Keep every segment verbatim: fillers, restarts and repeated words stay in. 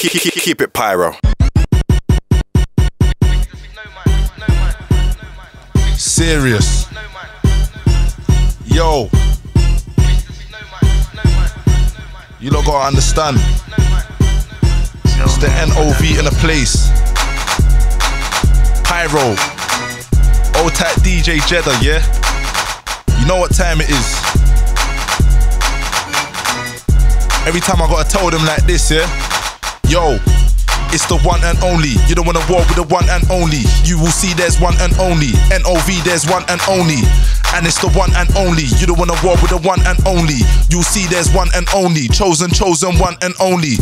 Keep, keep, keep it pyro. Serious. Yo. You lot gotta understand. It's the N O V in a place. Pyro. Old type D J Jeddah, yeah? You know what time it is. Every time I gotta tell them like this, yeah? Yo. It's the one and only. You don't wanna war with the one and only. You will see there's one and only. N O V, there's one and only. And it's the one and only. You don't wanna war with the one and only. You'll see there's one and only. Chosen, chosen, one and only.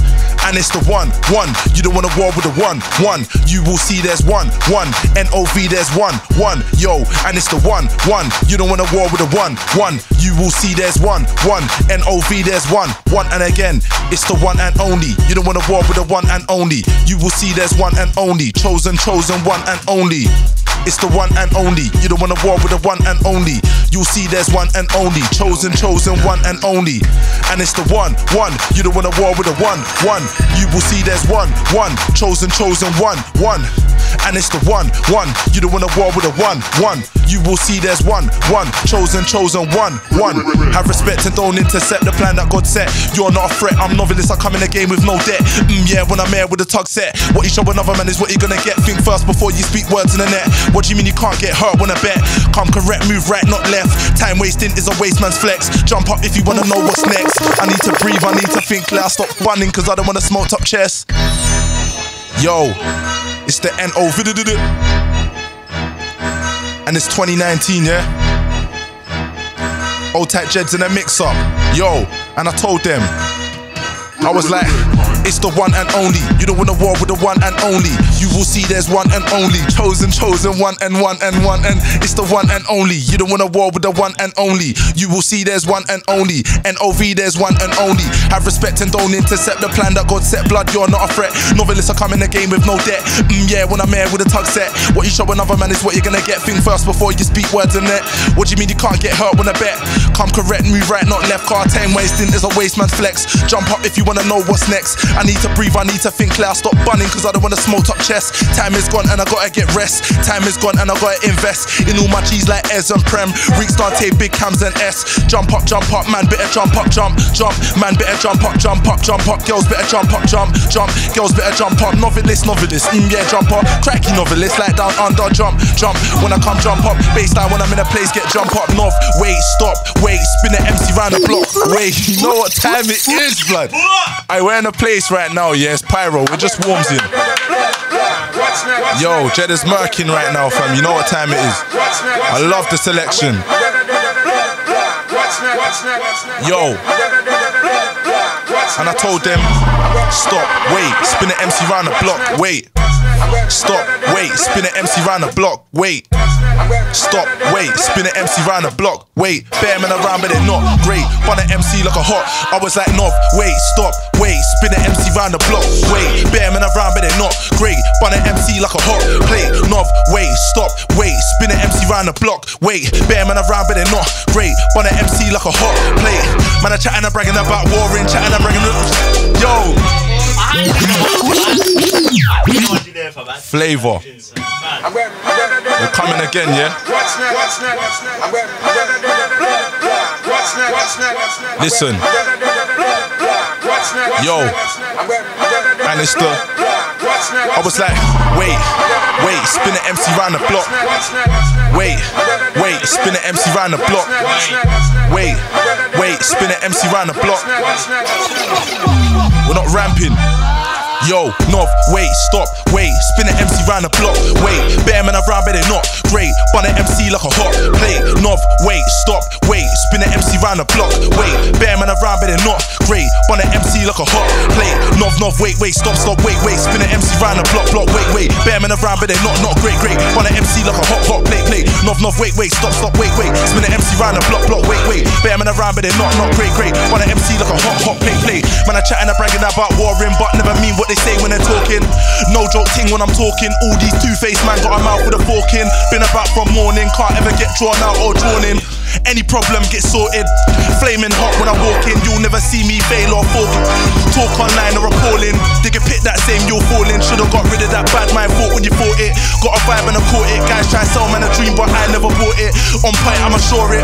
And it's the one, one. You don't wanna war with the one, one. You will see there's one, one. N O V, there's one, one. Yo, and it's the one, one. You don't wanna war with the one, one. You will see there's one, one. N O V, there's one, one. And again, it's the one and only. You don't wanna war with the one and only. You will see there's one and only. Chosen, chosen, one and only. It's the one and only. You don't wanna war with the one and only. You'll see there's one and only. Chosen, chosen, one and only. And it's the one, one. You don't wanna war with the one, one. You will see there's one, one. Chosen, chosen, one, one. And it's the one, one. You don't wanna war with the one, one. You will see there's one, one. Chosen, chosen, one, one. Have respect and don't intercept the plan that God set. You're not a threat, I'm novelist, I come in the game with no debt. Mm, yeah, when I'm here with a tug set. What you show another man is what you're gonna get. Think first before you speak words in the net. What do you mean you can't get hurt when I bet? Come correct, move right, not left. Time wasting is a waste man's flex. Jump up if you wanna know what's next. I need to breathe, I need to think clear. I stop running cause I don't wanna smoke top chest. Yo, it's the N O V. And it's twenty nineteen, yeah? Old type Jed's in a mix up. Yo, and I told them, I was like, it's the one and only. You don't wanna war with the one and only. You will see there's one and only. Chosen, chosen, one and one and one and. It's the one and only. You don't wanna war with the one and only. You will see there's one and only. N O V, there's one and only. Have respect and don't intercept the plan that God set. Blood, you're not a threat. Novelists are coming in the game with no debt. Mm, yeah, when I'm here with a tug set. What you show another man is what you're gonna get. Think first before you speak words in it. What do you mean you can't get hurt when I bet? Come correct, move right, not left. Car time wasting is a waste man's flex. Jump up if you wanna know what's next. I need to breathe, I need to think clear. I stop bunning cause I don't wanna smoke top chest. Time is gone and I gotta get rest. Time is gone and I gotta invest in all my G's like Ez and Prem. Reeks, Dante, Big Cams and S. Jump up, jump up, man better jump up, jump, jump. Man better jump up, jump up, jump up. Girls better jump up, jump, jump. Girls better jump up. Novelist, novelist, mm, yeah, jump up. Cracky novelist, like down under, jump, jump. When I come jump up, baseline when I'm in a place, get jump up. North, wait, stop, wait, spin an M C round the block. Wait, you know what time it is, blood. I we're in a place right now, yeah, it's pyro, it just warms in. Yo, Jed is murking right now, fam, you know what time it is. I love the selection. Yo. And I told them, stop, wait, spin an M C round the block, wait. Stop, wait, spin an M C round the block, wait. Stop, wait, spin an M C round the block, wait. Bear men around but they're not great. Bun an M C like a hot, I was like North, wait, stop, wait, spin an M C round the block, wait. Bear men around but they're not great. Bun an M C like a hot plate, North, wait, stop, wait, spin an M C round the block, wait. Bear men around but they're not great. Bun an M C like a hot plate. Man, I chatting and bragging about warring, chatting and bragging. Yo! Flavor. We're coming again, yeah? Listen. Yo. And it's the... I was like, wait, wait, spin an M C round the block. Wait, wait, spin an M C round the block. Wait, wait, spin an M C round the block. We're not ramping. Yo, North, wait, stop, wait, spin an M C round the block, wait, bear man around but they're not great, bun an M C like a hot plate, North, wait, stop, wait, spin an M C round the block, wait, bear man around but they're not great, bun an M C like a hot plate, North, North, wait, wait, stop, stop, wait, wait, spin an M C round the block, block, wait, wait, bear man around but they're not, not great, great, bun an M C like a hot, hot plate, plate, North, North, wait, wait, stop, stop, wait, wait, spin an M C round the block, block, wait, wait, bear man around but they're not, not great, great, bun an M C like a hot, hot plate, plate, man I chatting and bragging about warring but never mean what they say when they're talking. No joke ting when I'm talking. All these two-faced man got a mouth with a fork in. Been about from morning, can't ever get drawn out or drawn in. Any problem gets sorted. Flaming hot when I walk in. You'll never see me fail or fork. Talk online or appalling. They can pick that On point, I'ma sure it.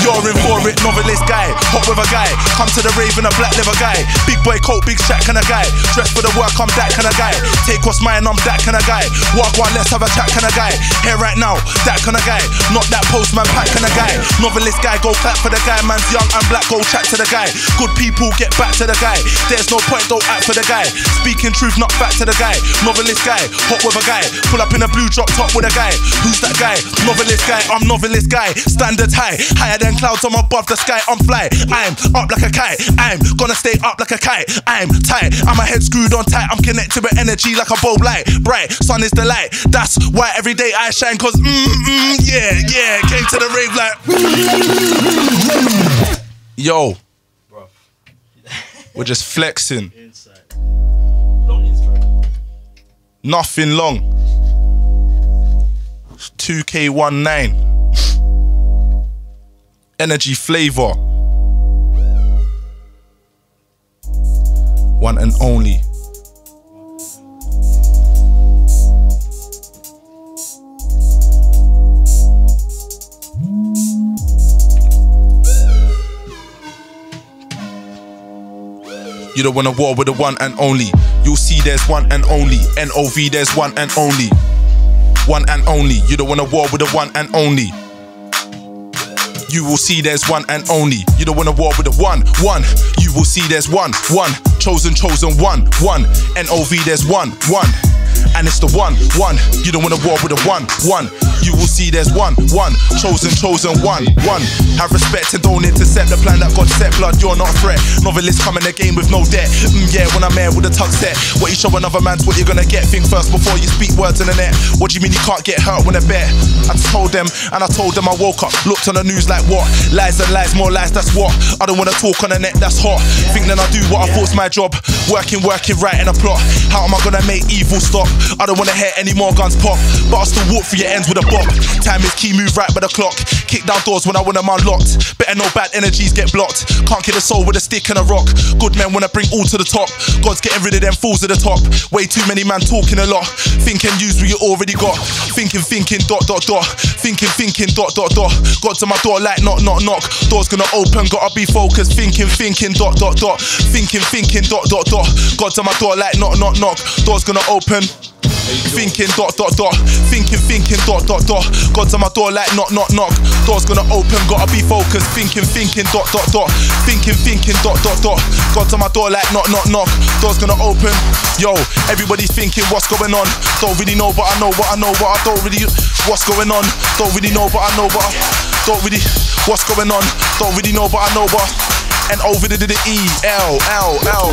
You're in for it. Novelist guy, hot with a guy. Come to the rave in a black leather guy. Big boy coat, big shack kind of guy. Dress for the work, I'm that kind of guy. Take what's mine, I'm that kind of guy. Walk one, let's have a chat kind of guy. Here right now, that kind of guy. Not that postman pack kind of guy. Novelist guy, go clap for the guy. Man's young and black, go chat to the guy. Good people, get back to the guy. There's no point, don't act for the guy. Speaking truth, not back to the guy. Novelist guy, hot with a guy. Pull up in a blue drop top with a guy. Who's that guy? Novelist guy, I'm novelist guy. Standards high, higher than clouds, I'm above the sky. I'm fly, I'm up like a kite. I'm gonna stay up like a kite. I'm tight, I'm a head screwed on tight. I'm connected with energy like a bulb light. Bright, sun is the light. That's why every day I shine. Cause mm, mm, yeah, yeah. Came to the rave like yo. We're just flexing. Inside. Long intro. Nothing long. two K nineteen. Energy flavor. One and only. You don't want a war with the one and only. You'll see there's one and only. N O V there's one and only. One and only. You don't want a war with the one and only. You will see there's one and only. You don't want a war with the one, one. You will see there's one, one. Chosen, chosen, one, one. N O V there's one, one. And it's the one, one. You don't want to war with a one, one. You will see there's one, one. Chosen, chosen, one, one. Have respect and don't intercept the plan that God set. Blood, you're not a threat. Novelist come in the game with no debt. Mm, yeah, when I'm here with a tug set. What you show another man's what you're gonna get. Think first before you speak words in the net. What do you mean you can't get hurt when I bet? I told them, and I told them I woke up. Looked on the news like what? Lies and lies, more lies, that's what? I don't want to talk on the net, that's hot. Think then I do what I thought's my job. Working, working, right in a plot. How am I gonna make evil stop? I don't wanna hear any more guns pop, but I'll still walk through your ends with a bop. Time is key, move right by the clock. Kick down doors when I want them unlocked. Better no bad energies get blocked. Can't kill a soul with a stick and a rock. Good men wanna bring all to the top. God's getting rid of them fools at the top. Way too many man talking a lot. Thinking use what you already got. Thinking, thinking, dot, dot, dot. Thinking, thinking, dot, dot, dot. God's on my door like knock, knock, knock. Door's gonna open, gotta be focused. Thinking, thinking, dot, dot, dot. Thinking, thinking, dot, dot, dot. God's on my door like knock, knock, knock. Door's gonna open. Thinking dot dot dot, thinking thinking dot dot dot. God's on my door like knock knock knock. Door's gonna open, gotta be focused. Thinking thinking dot dot dot, thinking thinking dot dot dot. God's on my door like knock knock knock. Door's gonna open. Yo, everybody's thinking what's going on. Don't really know, but I know what I know, but I don't really. What's going on? Don't really know, but I know, but I don't really. What's going on? Don't really know, but I know, but. And over the E, L, L, L, L,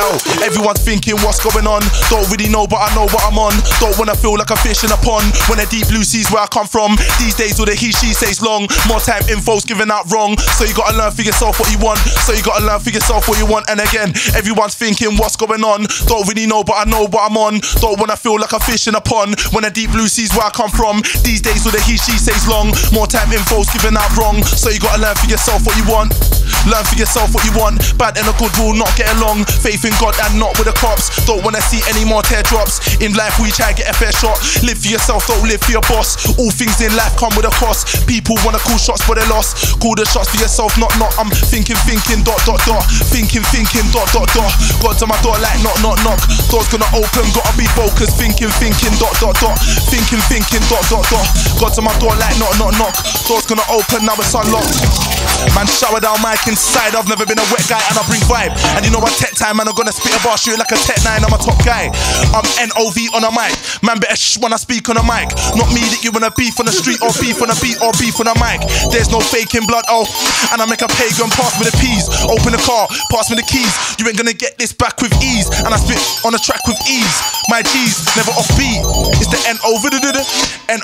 L. Everyone's thinking what's going on. Don't really know, but I know what I'm on. Don't wanna feel like a fish in a pond. When the deep blue sea's where I come from. These days all the he, she says long. More time info's given out wrong. So you gotta learn for yourself what you want. So you gotta learn for yourself what you want. And again, everyone's thinking what's going on. Don't really know, but I know what I'm on. Don't wanna feel like a fish in a pond. When the deep blue sea's where I come from. These days all the he, she says long. More time info's given out wrong. So you gotta learn for yourself what you want. Learn for yourself what you want. Bad and a good will not get along. Faith in God and not with the cops. Don't wanna see any more teardrops. In life we try to get a fair shot. Live for yourself, don't live for your boss. All things in life come with a cost. People wanna call shots but they're lost. Call the shots for yourself, not not. I'm thinking, thinking, dot, dot, dot. Thinking, thinking, dot, dot, dot. God's on my door like knock, knock, knock. Door's gonna open, gotta be focused. Thinking, thinking, dot, dot, dot. Thinking, thinking, dot, dot, dot. God's on my door like knock, knock, knock. Door's gonna open, now it's unlocked. Man, shower down mic inside. I've never been a wet guy and I bring vibe. And you know what, tech time, man, I'm gonna spit a bar, shoot like a tech nine, I'm a top guy. I'm N O V on a mic. Man, better shh when I speak on a mic. Not me that you wanna beef on the street or beef on a beat or beef on a mic. There's no faking blood, oh. And I make a pagan pass me the peas. Open the car, pass me the keys. You ain't gonna get this back with ease. And I spit on the track with ease. My G's, never off beat. It's the N O V, N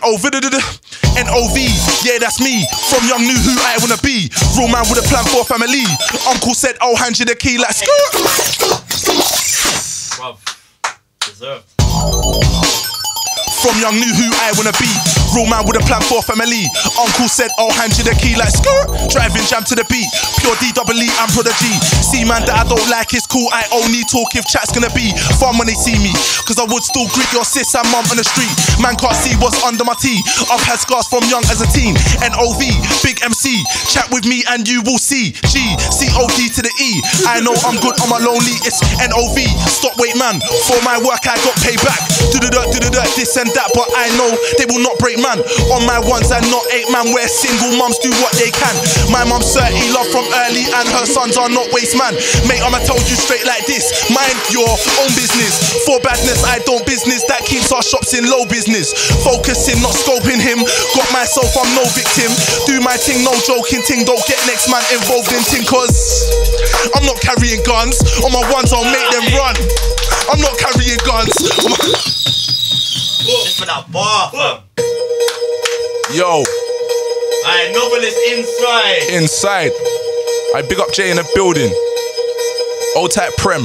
O V, N O V. Yeah, that's me. From young, knew who I wanna be. Real man with a plan for a family. Uncle said, I'll hand you the key like skrrr. From young knew who I wanna be. Real man with a plan for family. Uncle said, I'll hand you the key like skirt. Driving jam to the beat. Pure D double E and Prodigy. See man that I don't like is cool. I only talk if chat's gonna be fun when they see me. Cause I would still greet your sis and mum on the street. Man can't see what's under my tee. I've had scars from young as a teen. N O V, big M C. Chat with me and you will see. G, C O D to the E. I know I'm good on my lonely. It's N O V. Stop, wait man. For my work I got paid back. Do the dirt, do the dirt, this and that. But I know they will not break man. On my ones and not eight man. Where single mums do what they can. My mum's thirty, love from early. And her sons are not waste man. Mate, I'ma tell you straight like this. Mind your own business. For badness I don't business. That keeps our shops in low business. Focusing, not scoping him. Got myself, I'm no victim. Do my thing, no joking ting. Don't get next man involved in ting. Cause I'm not carrying guns. On my ones I'll make them run. I'm not carrying guns. Just for that bar. Yo. Alright, Novelist inside. Inside. I big up Jay in the building. Old type Prem.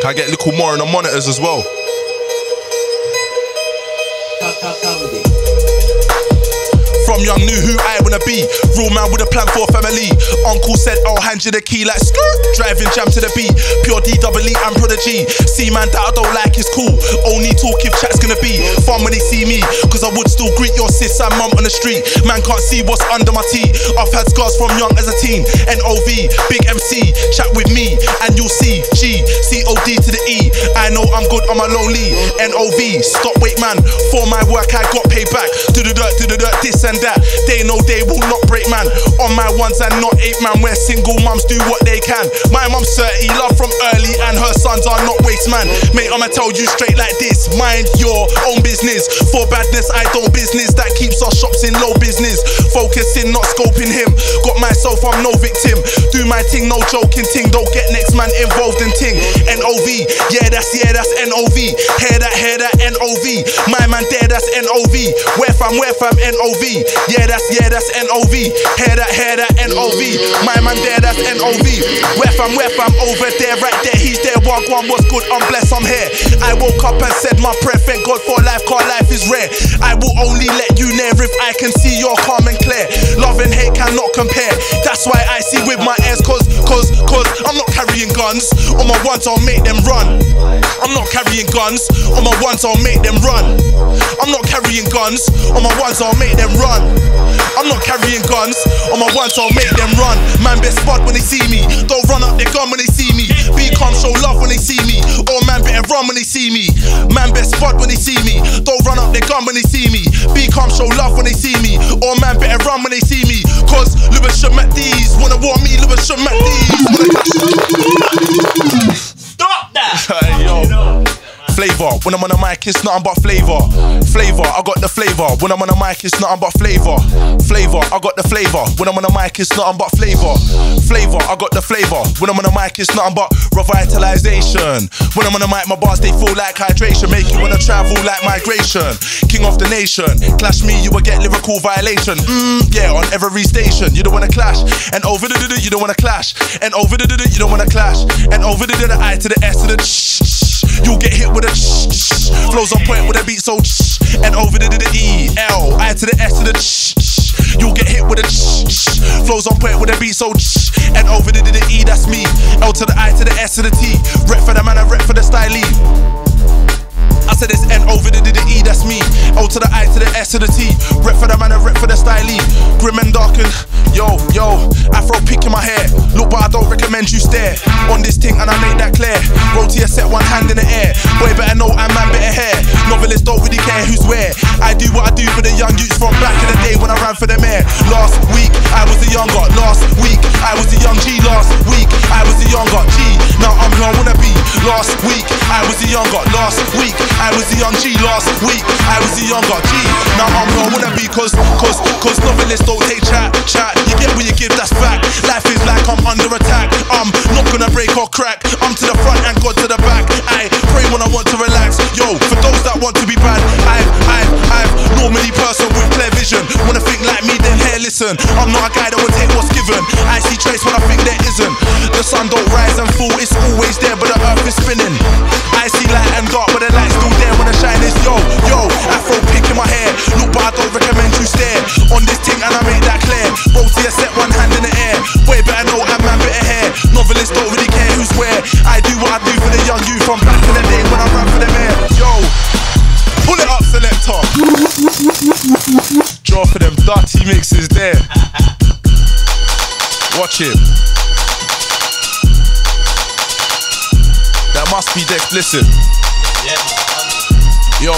Can I get a little more on the monitors as well? From young, knew who I wanna be. Real man with a plan for family. Uncle said, I'll hand you the key like skirt. Driving jam to the beat. Pure D double E and Prodigy. See man that I don't like is cool. Only talk if chat's gonna be fun when they see me. Cause I would still greet your sis and mum on the street. Man can't see what's under my tee. I've had scars from young as a teen. N O V, big M C. Chat with me and you'll see. G, C O D to the E. I know I'm good on my lonely. N O V, stop wait man. For my work I got paid back. Do the dirt, do the dirt, this and that. They know they will not break man. On my ones and not eight man. Where single mums do what they can. My mum's thirty, love from early. And her sons are not waste man. Mate, I'ma tell you straight like this. Mind your own business. For badness I don't business. That keeps our shops in low business. Focusing, not scoping him. Got myself, I'm no victim. Do my thing, no joking ting. Don't get next man involved in ting. N O V, yeah that's, yeah that's N O V. Hear that, hear that N O V. My man there, that's N O V. Where fam, where fam N O V. Yeah, that's, yeah, that's N O V. Hear that, hear that N O V. My man there, that's N O V. Where fam, where fam, over there, right there. He's there, one, one, what's good, I'm blessed, I'm here. I woke up and said my prayer, thank God for life, car life is rare. I will only let you near if I can see your calm and clear. Love and hate cannot compare. That's why I see with my ears, cause, cause, cause I'm not carrying guns. On my ones, I'll make them run. I'm not carrying guns. On my ones, I'll make them run. I'm not carrying guns. On my ones, I'll make them run. I'm not carrying guns. On my ones, I'll make them run. Man, best spot when they see me. Don't run up their gun when they see me. Be calm, show love when they see me. Or man, better run when they see me. Man, best spot when they see me. Don't run up their gun when they see me. Be calm, show love when they see me. Or man, better run when they see me. Cause Lewisham at these. Wanna war me, Lewisham at these. Stop that! Yo. Flavor, when I'm on the mic, it's nothing but flavor. Flavor, I got the flavor. When I'm on the mic, it's nothing but flavor. Flavor, I got the flavor. When I'm on the mic, it's nothing but flavor. Flavor, I got the flavor. When I'm on the mic, it's nothing but revitalization. When I'm on the mic, my bars they feel like hydration. Make you wanna travel like migration. King of the nation. Clash me, you will get lyrical violation. Mmm, yeah, on every station. You don't wanna clash. And over the you don't wanna clash. And over the you don't wanna clash. And over the I to the S to the you'll get hit with a ch, ch flows on point with a beat so ch, and over the, the, the E, L, I to the S to the ch, ch you'll get hit with a ch, ch flows on point with a beat so ch, and over the, the, the E, that's me, L to the I to the S to the T, rep for the man, I rep for the stylee. I said it's N over the D to the E, that's me. O to the I to the S to the T. Rep for the man and rep for the stylee. Grim and dark and yo, yo. Afro peak in my hair. Look, but I don't recommend you stare on this thing, and I make that clear. Roll to your set, one hand in the air. Boy, better know I'm man, better hair. Novelists don't really care who's where. I do what I do for the young youths from back in the day when I ran for the mayor. Last week, I was the younger. Last week, I was the young G. Last week, I was the younger G. Now I'm who I wanna be. Last week, I was the younger. Last week, I was the young G. Last week, I was the younger G. Now I'm who I wanna be, cause, cause, cause novelists don't take chat, chat. You get what you give, that's fact. Life is like I'm under attack. I'm not gonna break or crack. I'm to the front and God to the back. I pray when I want to relax. Yo, for those that want to be bad, I've, I've, I've normally person with clear vision. Wanna think like me, then hairless. listen. I'm not a guy that will take what's given. I see trace when I think there isn't. The sun don't rise and fall, it's always there, but the earth is spinning. I see light and dark, but the light's still there when the shine is. Yo, yo, afro pick in my hair. Look, but I don't recommend you stare on this thing, and I make that clear. Bro, see, I set one hand in the air. Way better know I'm man, better hair. Novelists don't really care who's where. I do what I do for the young youth from back in the day when I ran for the mayor. Yo, pull it up, selector. Draw for them dirty mixes there. Watch it. That must be Dex Blissen. Yo.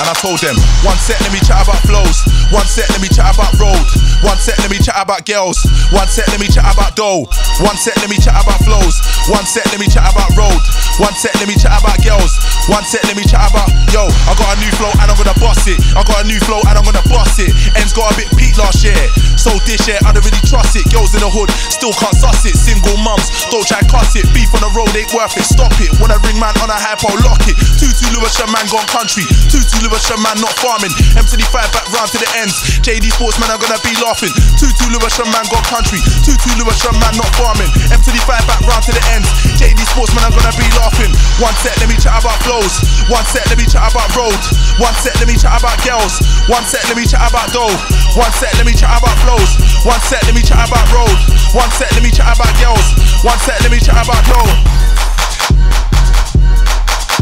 And I told them, one set let me chat about flows, one set let me chat about road, one set let me chat about girls, one set let me chat about dough, one set let me chat about flows, one set let me chat about road, one set let me chat about girls, one set let me chat about. Yo, I got a new flow and I'm gonna boss it. I got a new flow and I'm gonna boss it. M's got a bit peak last year, so this year I don't really trust it. Girls in the hood still can't suss it. Single mums don't try cuss it. Beef on the road ain't worth it. Stop it. When I ring man on a hypo, lock it. Two two Lewis, your man gone country. Two two Lewis, your man not farming. M twenty-five back round to the ends. J D Sportsman, I'm gonna be laughing. Two two Lewis, your man gone country. Two two Lewis, your man not farming. M twenty-five back round to the ends. J D Sportsman, I'm gonna be laughing. One set, let me chat about flows. One set, let me chat about road. One set, let me chat about girls. One set, let me chat about dough. One set, let me chat about flows. One set, let me chat about road. One set, let me chat about girls. One set, let me chat about dough.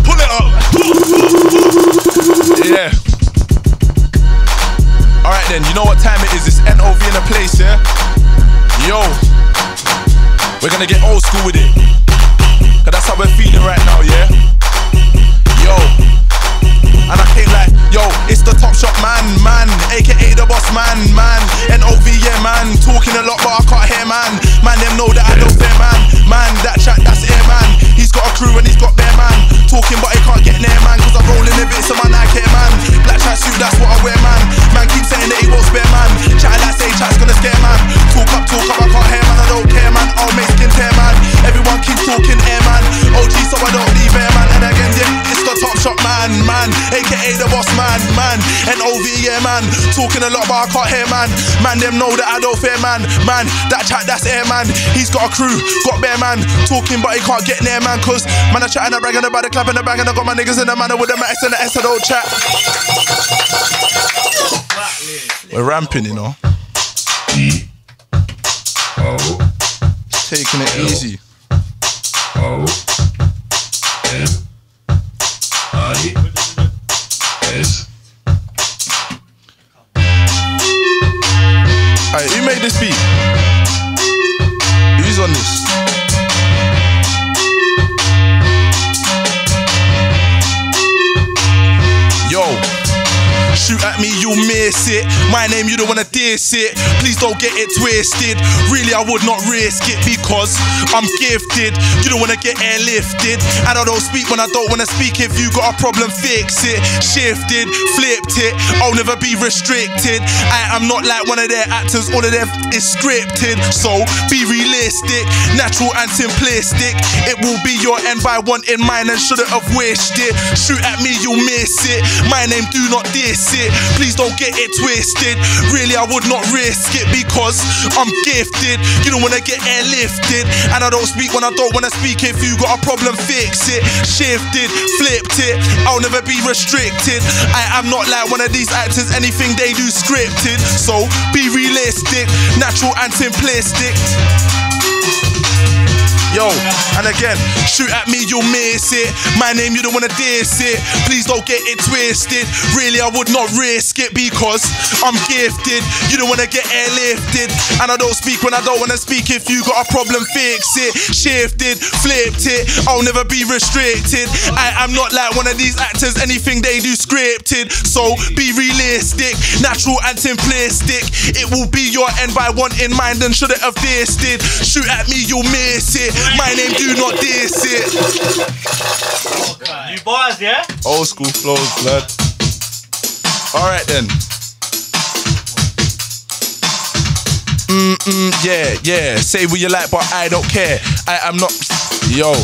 Pull it up. Yeah. Alright then, you know what time it is. It's N O V in the place, yeah? Yo. We're gonna get old school with it. Cause that's how we're feeling right now, yeah? Yo. And I came like, yo, it's the Top Shop man, man, aka the boss man, man, N O V, yeah man, talking a lot but I can't hear man, man them know that I don't care man, man that chat that's air man, he's got a crew and he's got their man, talking but he can't get near man, cause I'm rolling the bits of my Nike man, black chat suit that's what I wear man, man keep saying that he won't spare man, chat like say chat's gonna scare man, talk up talk up I can't hear man, I don't care man, I'll make skin tear man, everyone keeps talking air man, O G so I don't leave air man, and again yeah, it's the Top Shop man, man, aka the boss man, man, N O V, yeah man, talking a lot but I can't hear man, man them know that I don't fear man, man, that chat that's air man, he's got a crew, got bear man, talking but he can't get near man, cause man I chat and I bragging about the clap and the bang and I got my niggas in the manor with the max and the S I don't chat. We're ramping, you know. Taking it easy. Alright, who made this beat? Who's on this? Yo, shoot at me, you'll miss it. My name, you don't wanna diss it. Please don't get it twisted. Really, I would not risk it because I'm gifted. You don't wanna get airlifted. And I don't speak when I don't wanna speak. If you got a problem, fix it. Shifted, flipped it. I'll never be restricted. I am not like one of their actors. All of them is scripted. So be realistic, natural and simplistic. It will be your end by one in mine and shouldn't have wished it. Shoot at me, you'll miss it. My name, do not diss it. Please don't get it twisted. Really, I would not risk it because I'm gifted. You don't wanna get airlifted. And I don't speak when I don't wanna speak. If you got a problem, fix it. Shifted, flipped it. I'll never be restricted. I am not like one of these actors. Anything they do scripted. So be realistic, natural and simplistic. Yo, and again, shoot at me, you'll miss it. My name, you don't wanna diss it. Please don't get it twisted. Really, I would not risk it because I'm gifted. You don't wanna get airlifted. And I don't speak when I don't wanna speak. If you got a problem, fix it. Shifted, flipped it. I'll never be restricted. I am not like one of these actors. Anything they do scripted. So be realistic, natural and simplistic. It will be your end by one in mind and shouldn't have dissed it. Shoot at me, you'll miss it. My name, do not diss it. You boys, yeah? Old school flows, blood. Alright then. Mm-mm, yeah, yeah. Say what you like, but I don't care. I am not... Yo.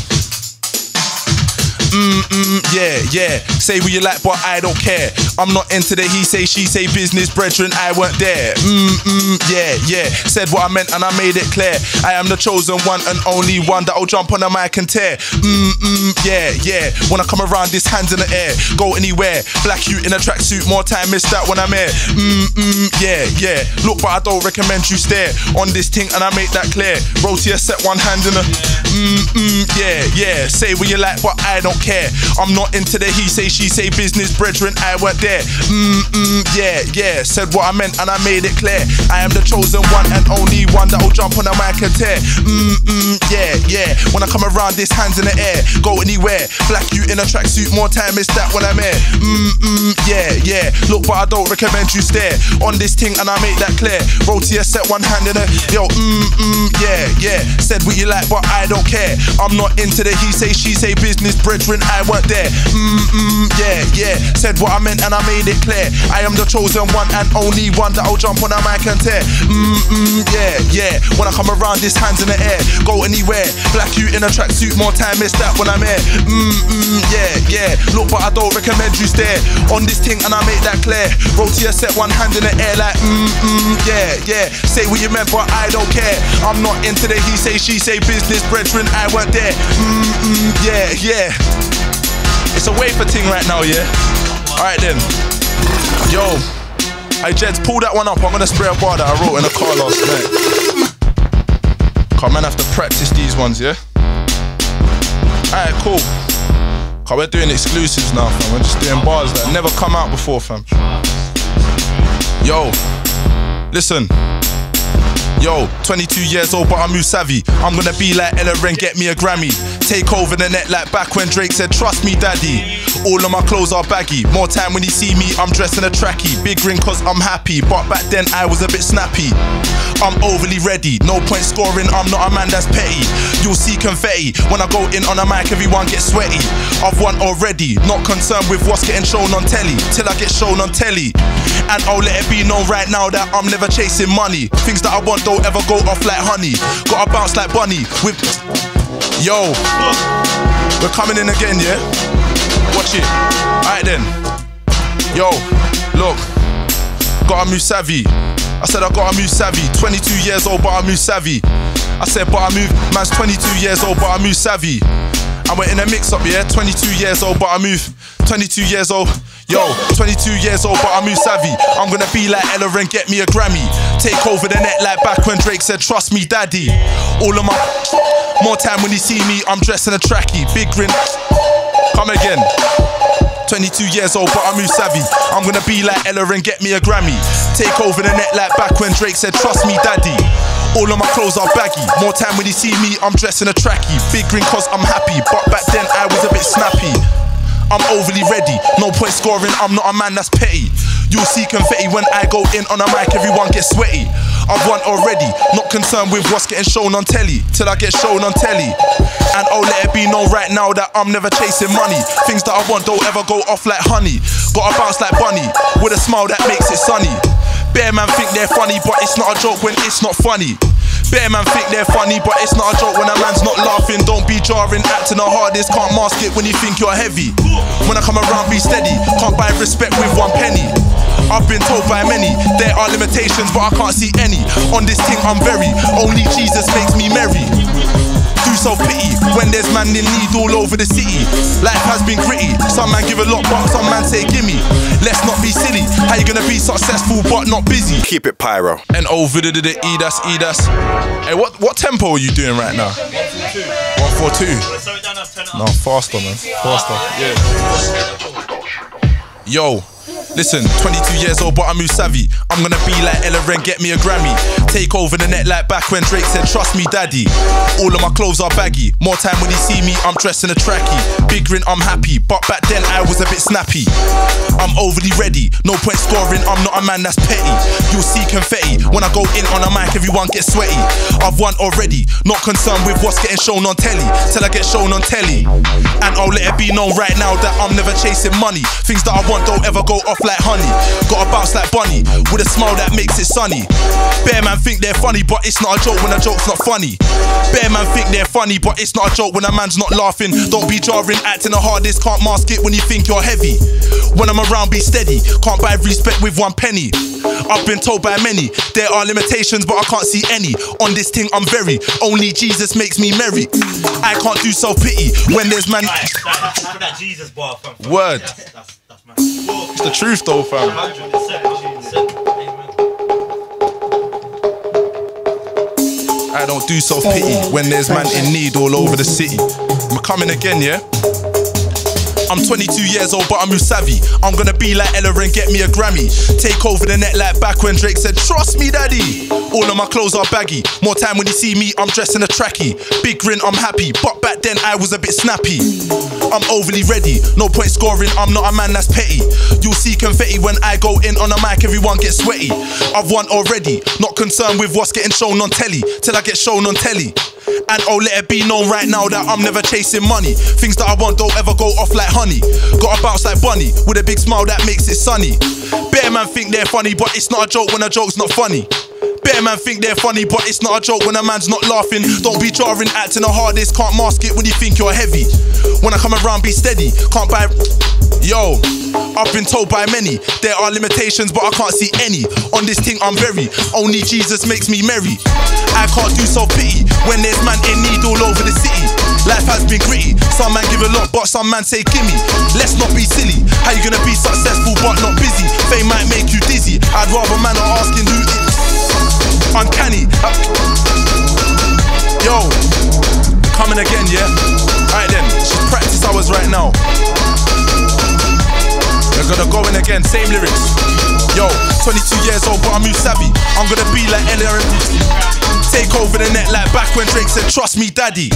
mm, mm, yeah, yeah. Say what you like, but I don't care. I'm not into the he say, she say business, brethren, I weren't there. Mm, mm, yeah, yeah. Said what I meant and I made it clear. I am the chosen one and only one that'll jump on the mic and tear. Mm, mm, yeah, yeah. When I come around, this hands in the air. Go anywhere. Black you in a tracksuit, more time missed that when I'm here. Mm, mm, yeah, yeah. Look, but I don't recommend you stare on this thing and I make that clear. Rotia set one hand in the mm, mm, yeah, yeah. Say what you like, but I don't care. I'm not into the he say, she say business, brethren, I weren't there. Mm, mm, yeah, yeah. Said what I meant and I made it clear. I am the chosen one and only one that'll jump on the mic and tear. Mm, mm, yeah, yeah. When I come around, this hands in the air. Go anywhere. Black you in a tracksuit, more time is that when I'm here. Mm, mm, yeah, yeah. Look, but I don't recommend you stare on this thing and I make that clear. Rotia set one hand in the yo, mm, mm, yeah, yeah. Said what you like, but I don't care. I'm not into the he say, she say business, brethren, I weren't there. Mm, mm, yeah, yeah. Said what I meant and I made it clear. I am the chosen one and only one that'll jump on a mic and tear. Mm, mm, yeah, yeah. When I come around, this hands in the air. Go anywhere. Black you in a tracksuit, more time is that when I'm here. Mm, mm, yeah, yeah. Look, but I don't recommend you stare on this thing and I make that clear. Rotia set one hand in the air like mm, mm, yeah, yeah. Say what you meant, but I don't care. I'm not into the he say, she say business, brethren, I weren't there. Mm, mm, yeah, yeah. It's a wafer thing right now, yeah? Alright then. Yo. Hey Jeds, pull that one up. I'm gonna spray a bar that I wrote in a car last night. Come on, I have to practice these ones, yeah? Alright, cool. Cause we're doing exclusives now, fam. We're just doing bars that never come out before, fam. Yo. Listen. Yo, twenty-two years old, but I'm new savvy. I'm gonna be like Ella Ren, get me a Grammy. Take over the net like back when Drake said, trust me, daddy. All of my clothes are baggy. More time when you see me, I'm dressed in a trackie. Big ring cause I'm happy, but back then I was a bit snappy. I'm overly ready, no point scoring, I'm not a man that's petty. You'll see confetti, when I go in on a mic, everyone gets sweaty. I've won already, not concerned with what's getting shown on telly, till I get shown on telly. And I'll let it be known right now that I'm never chasing money. Things that I want don't ever go off like honey. Gotta bounce like bunny with... Yo. We're coming in again, yeah? Watch it. Alright then. Yo. Look. Gotta move savvy. I said I gotta move savvy. twenty-two years old, but I move savvy. I said, but I move... Man's twenty-two years old, but I move savvy. And we're in a mix-up, yeah? twenty-two years old, but I move... twenty-two years old... Yo, twenty-two years old, but I move savvy. I'm gonna be like Ella Ren, get me a Grammy. Take over the net like back when Drake said, trust me, daddy. All of my... More time when you see me, I'm dressed in a trackie. Big grin. Come again. twenty-two years old, but I move savvy. I'm gonna be like Ella Ren, get me a Grammy. Take over the net like back when Drake said, trust me, daddy. All of my clothes are baggy. More time when you see me, I'm dressed in a trackie. Big grin cause I'm happy, but back then I was a bit snappy. I'm overly ready, no point scoring, I'm not a man that's petty. You'll see confetti when I go in on a mic, everyone gets sweaty. I've won already, not concerned with what's getting shown on telly, till I get shown on telly. And oh, let it be known right now that I'm never chasing money. Things that I want don't ever go off like honey. Gotta bounce like bunny, with a smile that makes it sunny. Bear man think they're funny, but it's not a joke when it's not funny. Bear man think they're funny, but it's not a joke when a man's not laughing. Don't be jarring, acting the hardest. Can't mask it when you think you're heavy. When I come around, be steady. Can't buy respect with one penny. I've been told by many, there are limitations, but I can't see any. On this thing I'm very, only Jesus makes me merry. Do self-pity, when there's man in need all over the city. Life has been gritty, some man give a lot, but some man say gimme. Let's not be silly, how you gonna be successful but not busy? Keep it pyro. And over the the E, that's E, that's. Hey, what, what tempo are you doing right now? one four two. No, faster man, faster. Yeah. Yo. Listen, twenty-two years old, but I move savvy. I'm gonna be like Ella Ren, get me a Grammy. Take over the net like back when Drake said, trust me, daddy. All of my clothes are baggy. More time when you see me, I'm dressed in a trackie. Big grin, I'm happy, but back then I was a bit snappy. I'm overly ready, no point scoring, I'm not a man that's petty. You'll see confetti, when I go in on a mic, everyone gets sweaty. I've won already, not concerned with what's getting shown on telly, till I get shown on telly. And I'll let it be known right now that I'm never chasing money. Things that I want don't ever go off like honey. Gotta bounce like Bunny, with a smile that makes it sunny. Bear man think they're funny, but it's not a joke when a joke's not funny. Bear man think they're funny, but it's not a joke when a man's not laughing. Don't be jarring, acting the hardest, can't mask it when you think you're heavy. When I'm around, be steady, can't buy respect with one penny. I've been told by many, there are limitations, but I can't see any. On this thing I'm very, only Jesus makes me merry. I can't do self-pity when there's man... Right, that, that Jesus bar, fam, fam. Word. That's, that's, that's man. It's the truth though, fam. I don't do self-pity when there's man in need all over the city. I'm coming again, yeah? I'm twenty-two years old, but I'm new savvy. I'm gonna be like Ella and get me a Grammy. Take over the net like back when Drake said, trust me, daddy. All of my clothes are baggy. More time when you see me, I'm dressed in a trackie. Big grin, I'm happy, but back then I was a bit snappy. I'm overly ready, no point scoring, I'm not a man that's petty. You'll see confetti when I go in on a mic, everyone gets sweaty. I've won already, not concerned with what's getting shown on telly, till I get shown on telly. And oh, let it be known right now that I'm never chasing money. Things that I want don't ever go off like honey. Gotta bounce like Bunny, with a big smile that makes it sunny. Bear man think they're funny, but it's not a joke when a joke's not funny. Bear man think they're funny, but it's not a joke when a man's not laughing. Don't be jarring, acting the hardest, can't mask it when you think you're heavy. When I come around, be steady, can't buy... Yo, I've been told by many, there are limitations, but I can't see any. On this thing I'm very, only Jesus makes me merry. I can't do self-pity when there's man in need all over the city. Life has been gritty, some man give a lot, but some man say gimme. Let's not be silly, how you gonna be successful but not busy? Fame might make you dizzy, I'd rather man are asking who it is. Uncanny, I... Yo, coming again, yeah? Alright then, just practice hours right now. They're gonna go in again, same lyrics. Yo, twenty-two years old, but I'm new savvy. I'm gonna be like Ella and... Take over the net like back when Drake said, trust me, daddy.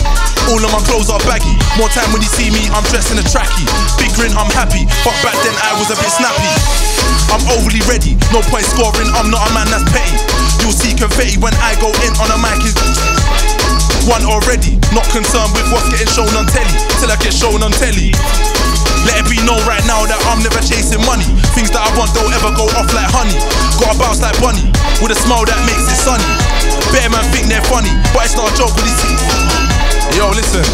All of my clothes are baggy. More time when you see me, I'm dressed in a trackie. Big grin, I'm happy, but back then I was a bit snappy. I'm overly ready, no point scoring, I'm not a man that's petty. You'll see confetti when I go in on a mic is... One already, not concerned with what's getting shown on telly, till I get shown on telly. Let it be known right now that I'm never chasing money. Things that I want don't ever go off like honey. Gotta bounce like Bunny, with a smile that makes it sunny. Bear man think they're funny, but it's not a joke with his teeth. Yo, listen.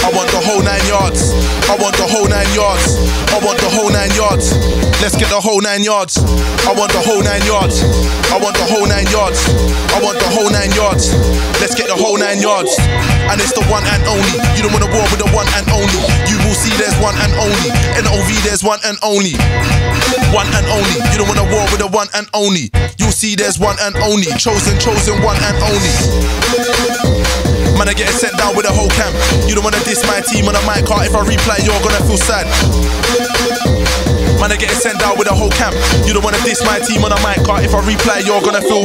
I want the whole nine yards. I want the whole nine yards. I want the whole nine yards. Let's get the whole nine yards. I want the whole nine yards. I want the whole nine yards. I want the whole nine yards. Let's get the whole nine yards. And it's the one and only. You don't want to war with the one and only. You will see there's one and only. N O V there's one and only. One and only. You don't want to war with the one and only. You'll see there's one and only. Chosen, chosen, one and only. Man, I get sent down with a whole camp. You don't wanna diss my team on a mic card. If I reply, you're gonna feel sad. Man, I get sent down with a whole camp. You don't wanna diss my team on a mic card. If I reply, you're gonna feel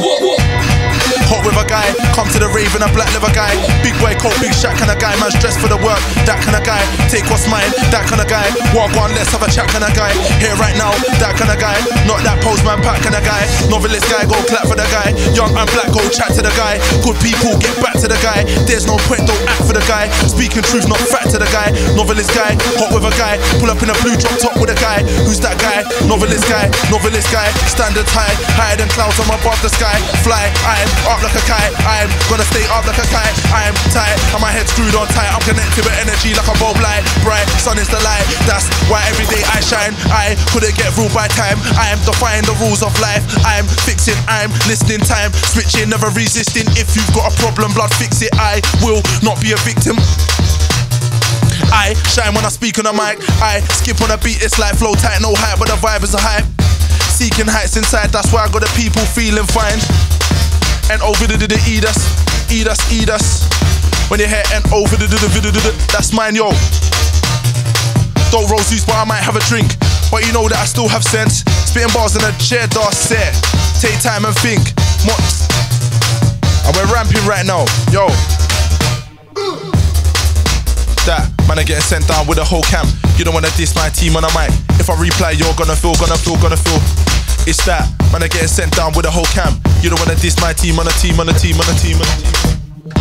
hot with a guy. Come to the rave in a black leather guy. Big boy coat, big shack kind of guy. Man's dressed for the work. That kind of guy. Take what's mine. That kind of guy. Walk on, let's have a chat kind of guy. Here right now. That kind of guy. Not that postman pack kind of guy. Novelist guy, go clap for the guy. Young and black, go chat to the guy. Good people, get back to the guy. There's no point, don't act for the guy. Speaking truth, not fact to the guy. Novelist guy, hot with a guy. Pull up in a blue drop top with a guy. Who's that guy? Novelist guy, novelist guy. Standards high, higher than clouds, I'm above the sky. Fly, I am up like a kite. I am gonna stay up like a kite. I am tight, and my head screwed on tight. I'm connected with energy like a bulb light. Bright, sun is the light. That's why every day I shine. I couldn't get ruled by time. I am defying the rules of life. I am fixing, I am listening time. Switching, never resisting. If you've got a problem, blood fix it. I will not be a victim. I shine when I speak on a mic. I skip on a beat, it's like flow tight, no hype, but the vibe is a hype. Seeking heights inside, that's why I got the people feeling fine. And over the eat us, eat us, eat us. When you hear and over the that's mine, yo. Don't rose loose, but I might have a drink. But you know that I still have sense. Spitting bars in a chair, that's it. Take time and think. More. And we're ramping right now, yo. That. Man, I get sent down with the whole camp. You don't wanna diss my team on a mic. If I reply, you're gonna feel, gonna feel, gonna feel. It's that. Man, I get sent down with the whole camp. You don't wanna diss my team on a team, on a team, on a team, on a team.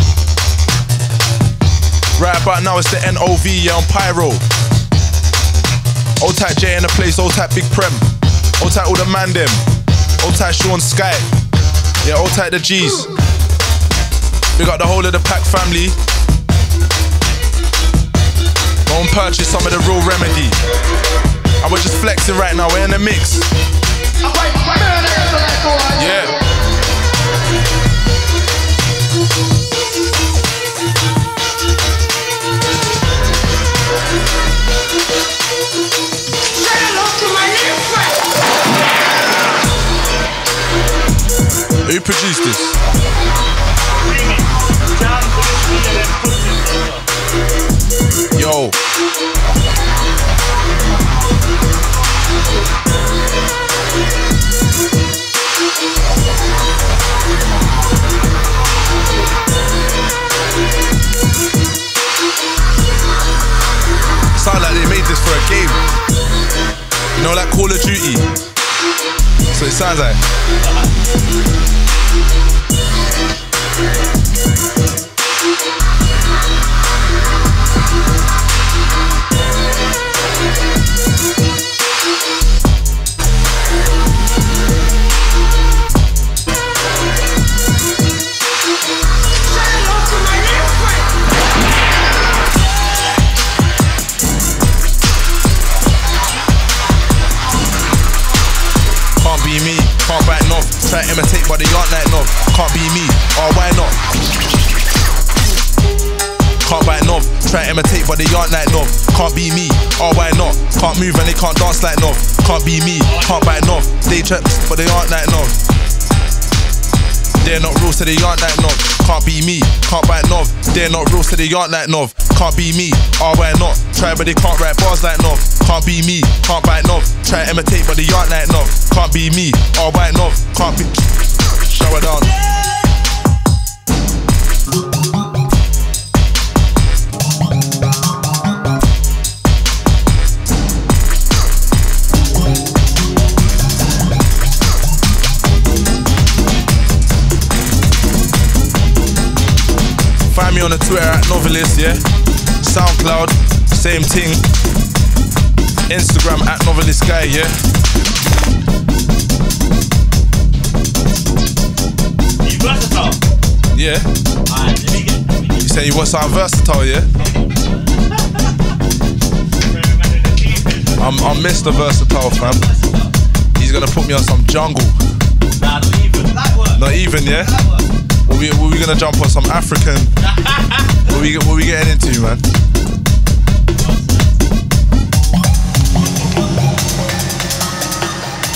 Right about now, it's the N O V, yeah, on pyro. Old tight J in the place, old tight Big Prem. Old tight all the man them. Old tight Sean Skype. Yeah, old tight the G's. We got the whole of the pack family. Go and purchase some of the real remedy. And we're just flexing right now, we're in the mix. Yeah. Who produced this? Yo. Sound like they made this for a game. You know, like Call of Duty. So it sounds like. Can't be me, can't back north. Try to imitate, but they aren't like north. Can't be me, or why not? Can't back north. Try to imitate, but they aren't like north. Can't be me, or why not? Can't move and they can't dance like north. Can't be me, can't back north. They trips, but they aren't like north. They're not real, so they aren't like north. Can't be me, can't back north. They're not real, so they aren't like north. Can't be me, or why not? Try, but they can't write bars like north. Can't be me, can't back north. Try to imitate, but they aren't like north. Can't be me, or why not? Can't be. Shower down. Find me on the Twitter at Novelist, yeah. SoundCloud, same thing. Instagram at Novelist Guy, yeah. Versatile. Yeah. Alright, let me get, let me get. You say you want something versatile, yeah? I'm, I'm Mister Versatile, fam. He's gonna put me on some jungle. Nah, not even. Not even, yeah? What we, we gonna jump on some African? What we, what we getting into, man?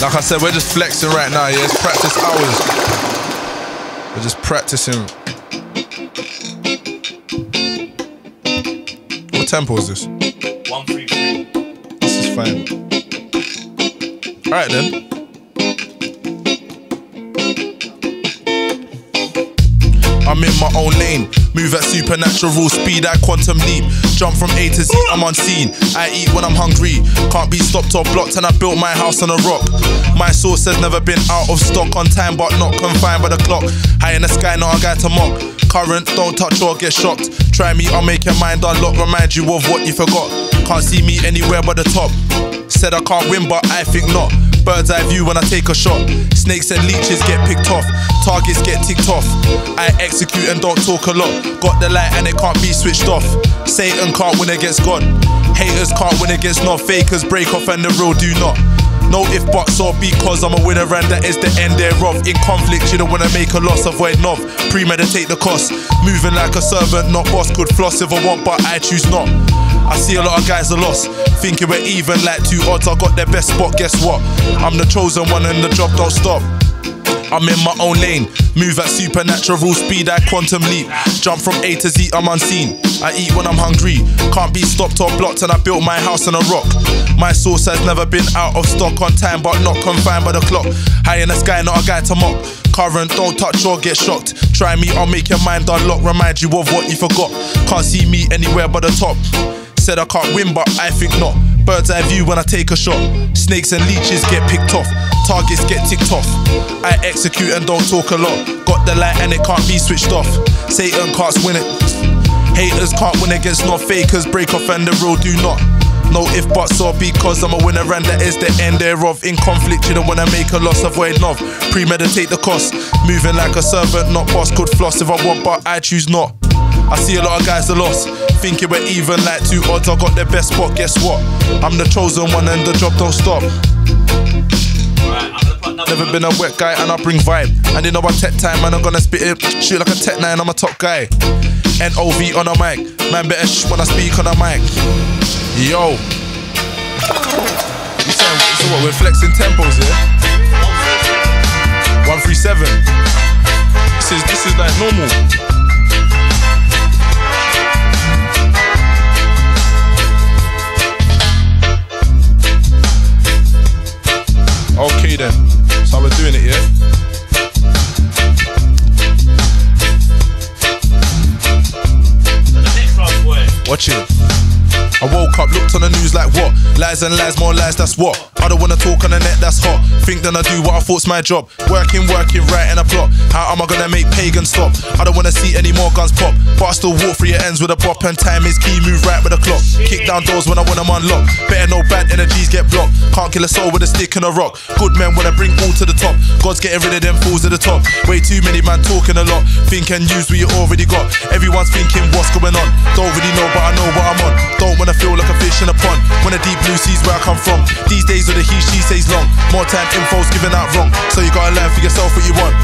Like I said, we're just flexing right now, yeah? It's practice hours. We're just practicing. What tempo is this? One, three, three. This is fine. Alright then. I'm in my own lane. Move at supernatural speed, I quantum leap. Jump from A to Z, I'm unseen. I eat when I'm hungry. Can't be stopped or blocked, and I built my house on a rock. My source has never been out of stock. On time but not confined by the clock. High in the sky, not a guy to mock. Current, don't touch or get shocked. Try me, I'll make your mind unlock. Remind you of what you forgot. Can't see me anywhere but the top. Said I can't win but I think not. Bird's eye view when I take a shot. Snakes and leeches get picked off. Targets get ticked off. I execute and don't talk a lot. Got the light and it can't be switched off. Satan can't win against God. Haters can't win against not. Fakers break off and the real do not. No if buts or because, I'm a winner and that is the end thereof. In conflict, you don't wanna make a loss, avoid nov. Premeditate the cost. Moving like a servant, not boss. Could floss if I want, but I choose not. I see a lot of guys are lost, thinking we're even like two odds. I got their best spot, guess what? I'm the chosen one and the job don't stop. I'm in my own lane. Move at supernatural speed, I quantum leap. Jump from A to Z, I'm unseen. I eat when I'm hungry. Can't be stopped or blocked, and I built my house on a rock. My source has never been out of stock. On time but not confined by the clock. High in the sky, not a guy to mock. Current, don't touch or get shocked. Try me, I'll make your mind unlock. Remind you of what you forgot. Can't see me anywhere but the top. Said I can't win, but I think not. Bird's eye view when I take a shot. Snakes and leeches get picked off. Targets get ticked off. I execute and don't talk a lot. Got the light and it can't be switched off. Satan can't win it. Haters can't win against no fakers. Break off and the real do not. No if buts or because I'm a winner and that is the end thereof. In conflict you don't wanna make a loss, avoid love. Premeditate the cost. Moving like a servant, not boss. Could floss if I want but I choose not. I see a lot of guys that lost, thinking we're even like two odds. I got the best spot, guess what? I'm the chosen one and the job don't stop. Never been a wet guy and I bring vibe. And you know I tech time and I'm gonna spit it. Shoot like a tech nine, I'm a top guy. N O V on a mic. Man better shh when I speak on a mic. Yo. You saying, so what, we're flexing tempos here? Yeah? one three seven. This is, this is like normal. Okay then, so we're doing it, yeah? Watch it. I woke up, looked on the news like what? Lies and lies, more lies, that's what? I don't wanna talk on the net, that's hot. Think then I do what I thought's my job. Working, working, writing a plot. How am I gonna make pagan stop? I don't wanna see any more guns pop. But I still walk through your ends with a bop. And time is key, move right with a clock. Kick down doors when I want them unlocked. Better no bad energies get blocked. Can't kill a soul with a stick and a rock. Good men wanna bring all to the top. God's getting rid of them fools at the top. Way too many man talking a lot. Thinking news we already got. Everyone's thinking what's going on. Don't really know but I know what I'm on. Don't wanna I feel like a fish in a pond. When the deep blue sea's where I come from. These days are the he, she says long. More time info's given out wrong. So you gotta learn for yourself what you want.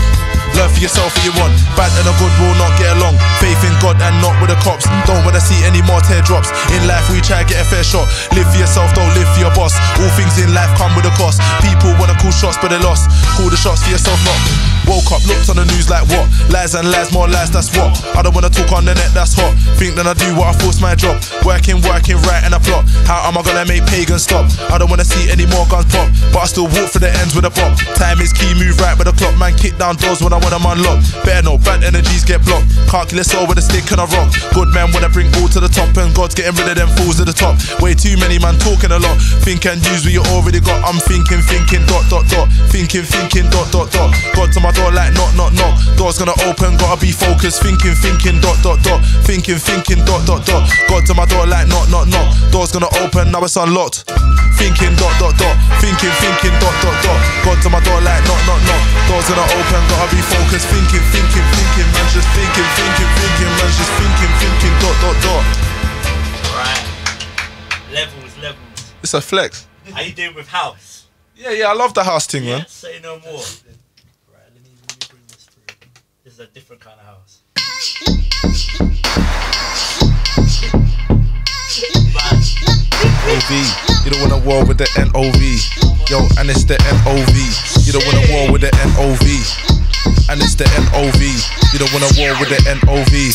Learn for yourself what you want. Bad and a good will not get along. Faith in God and not with the cops. Don't wanna see any more teardrops. In life we try to get a fair shot. Live for yourself, don't live for your boss. All things in life come with a cost. People wanna call shots but they lost. Call the shots for yourself, not. Woke up, looked on the news like what? Lies and lies, more lies, that's what? I don't wanna talk on the net, that's hot. Think then I do what I thought's my job. Working, working, writing a plot. How am I gonna make pagans stop? I don't wanna see any more guns pop. But I still walk through the ends with a bop. Time is key, move right with a clock. Man, kick down doors when I want them unlocked. Better no, bad energies get blocked. Can't kill a soul with a stick and a rock. Good men wanna bring all to the top. And God's getting rid of them fools at the top. Way too many man talking a lot. Thinking news we already got. I'm thinking, thinking, dot, dot, dot. Thinking, thinking, dot, dot, dot. God to my door like knock, knock, knock. Door's gonna open, gotta be focused. Thinking, thinking, dot, dot, dot. Thinking, thinking, dot, dot, dot. Got to my door like knock, knock, knock. Door's gonna open, now it's unlocked. Thinking, dot, dot, dot. Thinking, thinking, dot, dot, dot. Got to my door like knock, knock, knock. Door's gonna open, gotta be focused. Thinking, thinking, thinking, man, just thinking, thinking, thinking, man, just thinking, thinking, dot, dot, dot. Alright. Levels, levels. It's a flex. How you doing with house? Yeah, yeah, I love the house thing, yeah, man. Say no more. Is a different kind of house. O V, you don't want a war with the N O V. Yo, and it's the N O V. You don't want a war with the N O V. And it's the N O V. You don't want a war with the N O V.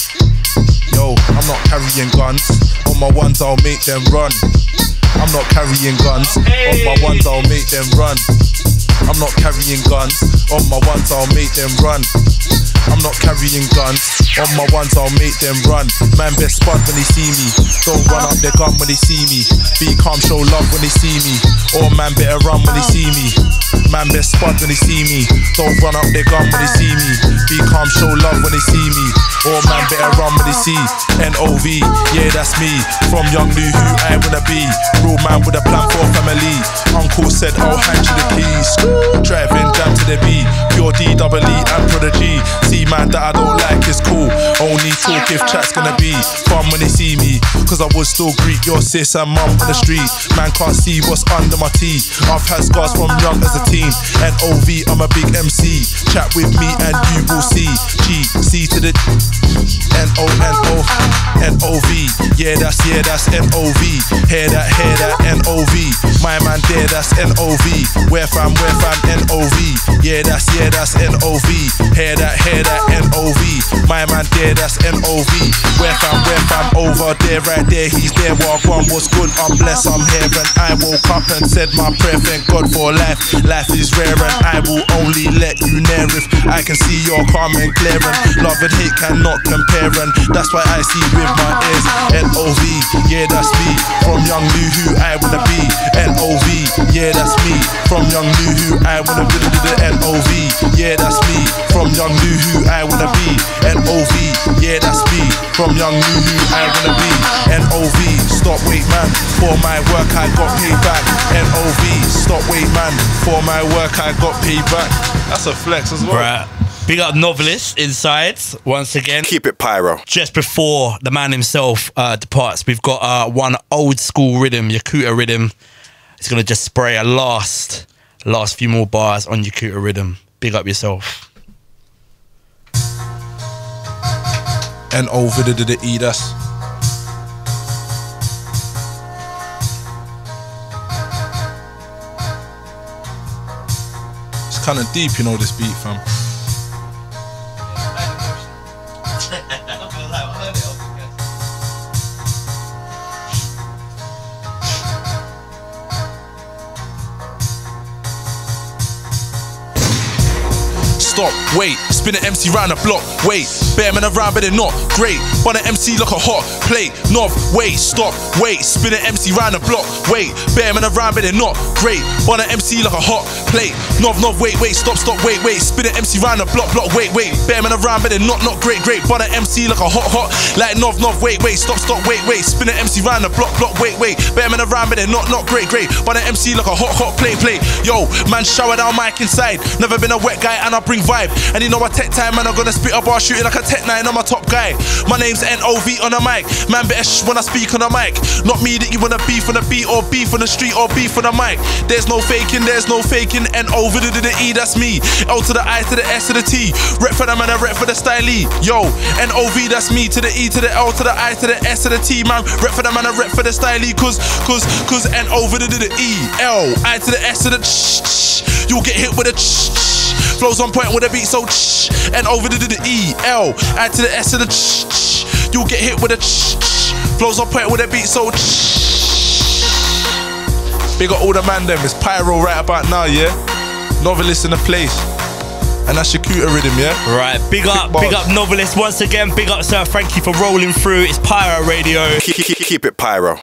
Yo, I'm not carrying guns. On my ones, I'll make them run. I'm not carrying guns. On my ones, I'll make them run. I'm not carrying guns. On my ones, I'll make them run. I'm not carrying guns. On my ones, I'll make them run. Man, best spud when they see me. Don't run up their gun when they see me. Be calm, show love when they see me. Or man, better run when they see me. Man, best spud when they see me. Don't run up their gun when they see me. Be calm, show love when they see me. Or man, better run when they see. N O V, yeah, that's me. From young, knew who I wanna be. Real man with a plan for family. Uncle said, I'll hand you the keys. Driving down to the beat. Pure D, double E, and prodigy. See man that I don't like is cool. Only talk if chat's gonna be fun when they see me. Cause I would still greet your sis and mum on the street. Man can't see what's under my teeth. I've had scars from young as a teen. N O V, I'm a big M C. Chat with me and you will see. G, C to the N O N O. N O V. Yeah that's, yeah that's N O V. Hear that, hear that N O V. My man there that's N O V. Where fam, where fam, N O V. Yeah, that's, yeah, that's N O V. Hear that, hear that, N O V. My man there, that's N O V. Where fam, where fam, over there, right there, he's there. Wagwan was good, I'm blessed, I'm here. And I woke up and said my prayer, thank God for life. Life is rare and I will only let you near if I can see your calm and glaring. Love and hate cannot compare, and that's why I see with my ears. N O V, yeah, that's me. From young knew who I wanna be. N O V, yeah, that's me. From young knew who I wanna be. N O V, yeah, that's me. From young knew who I wanna be. N O V, yeah, that's me. From young knew who I wanna be. N O V, stop, wait, man. For my work I got paid back. N O V, stop, wait, man. For my work I got paid back. That's a flex as well. Right. Big up Novelist inside once again. Keep it pyro. Just before the man himself uh, departs, we've got uh, one old school rhythm, Yakuta Rhythm. He's gonna just spray a last, last few more bars on Yakuta Rhythm. Big up yourself. And over the the eat us. It's kind of deep, you know, this beat, fam. Stop, wait, spin an M C round the block, wait, bear men around but they're not great, bun an M C like a hot plate, knob, wait, stop, wait, spin an M C round the block, wait, bear men around but they're not great, bun an M C like a hot plate, knob, knob, wait, wait, stop, stop, wait, wait, spin an M C round the block, block, wait, wait, bear men around but they're not, not great, great, bun an M C like a hot, hot, like knob, knob, wait, wait, stop, stop, wait, wait, spin an M C round the block, block, wait, wait, bear men around but they're not, not great, great, bun an M C like a hot, hot plate, plate, yo, man, shower down mic inside, never been a wet guy and I bring vibe, and you know I tech time, man. I'm gonna spit a bar shooting like a tech nine. I'm a top guy. My name's N O V on the mic, man. Better shh when I speak on the mic. Not me that you wanna beef on the beat or beef on the street or beef on the mic. There's no faking, there's no faking. N O V to the E, that's me. L to the I to the S to the T. Rep for the man, I rep for the style E. Yo, N O V, that's me. To the E to the L to the I to the S to the T, man. Rep for the man, I rep for the style E. Cause, cause, cause N O V to the E, L, I to the S to the ch. You'll get hit with a ch. Flows on point with a beat, so ch, and over to the E, L, add to the S to the ch, ch, you'll get hit with a ch, ch. Flows on point with a beat, so ch. Big up all the man them, it's pyro right about now, yeah? Novelist in the place. And that's Yakuta Rhythm, yeah? Right, big up, big up Novelist once again, big up sir, thank you for rolling through, it's Pyro Radio. Keep, keep, keep it pyro.